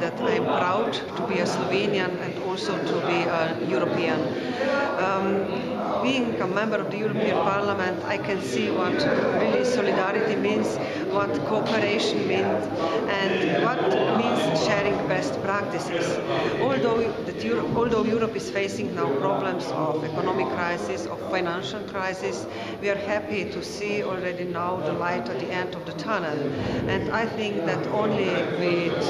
that I'm proud to be a Slovenian and also to be a European. Being a member of the European Parliament, I can see what really solidarity means, what cooperation means, and what means sharing best practices. Although Europe is facing now problems of economic crisis, of financial crisis, we are happy to see already now the light at the end of the tunnel. And I think that only with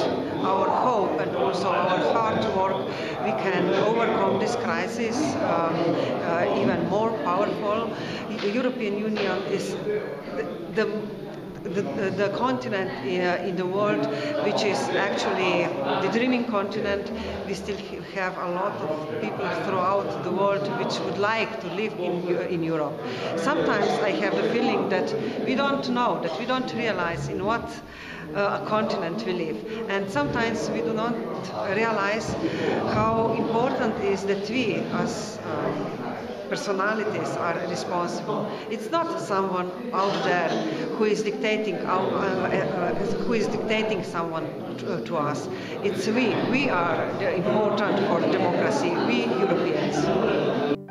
our hope and also our hard work, we can overcome this crisis even more powerful. The European Union is the continent in the world which is actually the dreaming continent. We still have a lot of people throughout the world which would like to live in Europe. Sometimes I have the feeling that we don't know, that we don't realize in what a continent we live. And sometimes we do not realize how important it is that we as personalities are responsible. It's not someone out there who is dictating someone to us. It's we. We are important for democracy. We Europeans.